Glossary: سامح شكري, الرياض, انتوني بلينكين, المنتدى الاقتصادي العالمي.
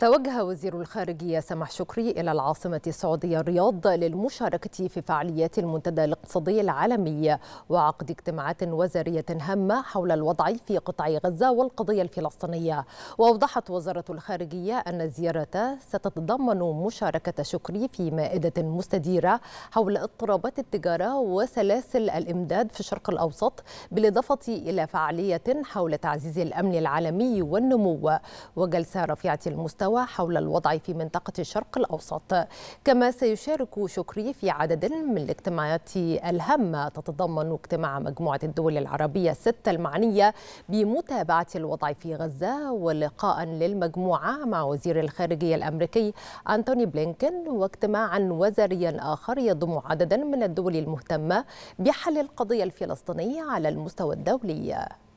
توجه وزير الخارجية سامح شكري إلى العاصمة السعودية الرياض للمشاركة في فعاليات المنتدى الاقتصادي العالمي وعقد اجتماعات وزارية هامة حول الوضع في قطاع غزة والقضية الفلسطينية. وأوضحت وزارة الخارجية أن الزيارة ستتضمن مشاركة شكري في مائدة مستديرة حول اضطرابات التجارة وسلاسل الإمداد في الشرق الأوسط، بالإضافة إلى فعالية حول تعزيز الأمن العالمي والنمو وجلسة رفيعة المستوى حول الوضع في منطقة الشرق الأوسط. كما سيشارك شكري في عدد من الاجتماعات الهامة تتضمن اجتماع مجموعة الدول العربية الستة المعنية بمتابعة الوضع في غزة، ولقاء للمجموعة مع وزير الخارجية الأمريكي انتوني بلينكين، واجتماعا وزاريا آخر يضم عددا من الدول المهتمة بحل القضية الفلسطينية على المستوى الدولي.